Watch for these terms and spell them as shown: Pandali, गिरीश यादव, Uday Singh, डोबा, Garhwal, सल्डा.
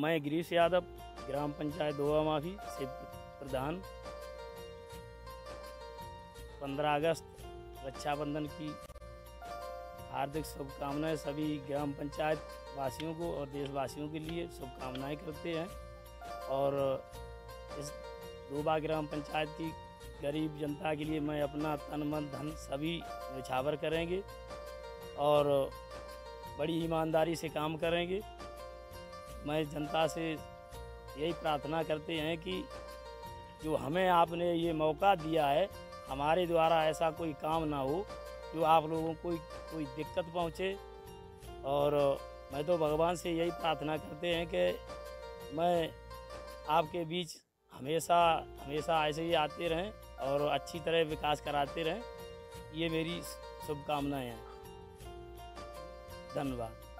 मैं गिरीश यादव, ग्राम पंचायत डोबा माफी से प्रधान। 15 अगस्त रक्षाबंधन की हार्दिक शुभकामनाएं सभी ग्राम पंचायत वासियों को और देशवासियों के लिए शुभकामनाएं करते हैं। और इस डोबा ग्राम पंचायत की गरीब जनता के लिए मैं अपना तन मन धन सभी न्यौछावर करेंगे और बड़ी ईमानदारी से काम करेंगे। मैं जनता से यही प्रार्थना करते हैं कि जो हमें आपने ये मौका दिया है, हमारे द्वारा ऐसा कोई काम ना हो जो आप लोगों को कोई दिक्कत पहुंचे। और मैं तो भगवान से यही प्रार्थना करते हैं कि मैं आपके बीच हमेशा ऐसे ही आते रहें और अच्छी तरह विकास कराते रहें। ये मेरी शुभकामनाएं हैं। धन्यवाद।